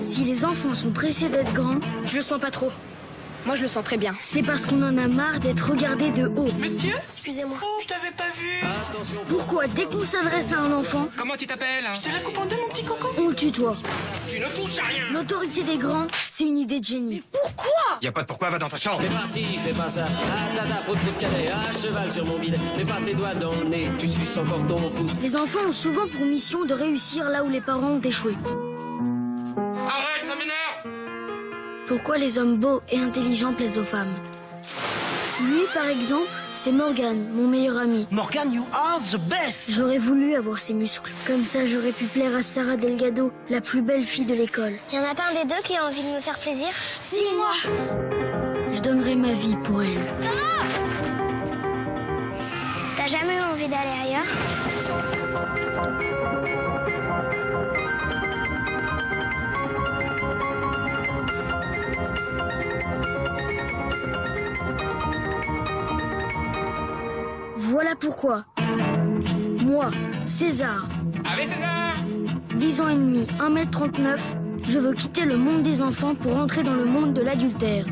Si les enfants sont pressés d'être grands... Je le sens pas trop. Moi, je le sens très bien. C'est parce qu'on en a marre d'être regardé de haut. Monsieur? Excusez-moi. Oh, je t'avais pas vu. Attention. Pourquoi, dès qu'on s'adresse à un enfant... Comment tu t'appelles? Je te la coupe en deux, mon petit coco. On tutoie. Tu ne touches à rien. L'autorité des grands, c'est une idée de génie. Mais pourquoi? Y a pas de pourquoi, va dans ta chambre. Fais pas ci, fais pas ça. Ah, dada, faute de cadet. Ah, cheval sur mon bide. Mets pas tes doigts dans le nez. Tu suces encore ton pouce. Les enfants ont souvent pour mission de réussir là où les parents ont échoué. Arrête, ça m'énerve. Pourquoi les hommes beaux et intelligents plaisent aux femmes? Lui, par exemple, c'est Morgan, mon meilleur ami. Morgan, you are the best! J'aurais voulu avoir ses muscles. Comme ça, j'aurais pu plaire à Sarah Delgado, la plus belle fille de l'école. Y en a pas un des deux qui a envie de me faire plaisir? Si, moi! Je donnerais ma vie pour elle. Sarah! T'as jamais eu envie d'aller ailleurs? Voilà pourquoi, moi, César, avec César, 10 ans et demi, 1m39, je veux quitter le monde des enfants pour entrer dans le monde de l'adultère.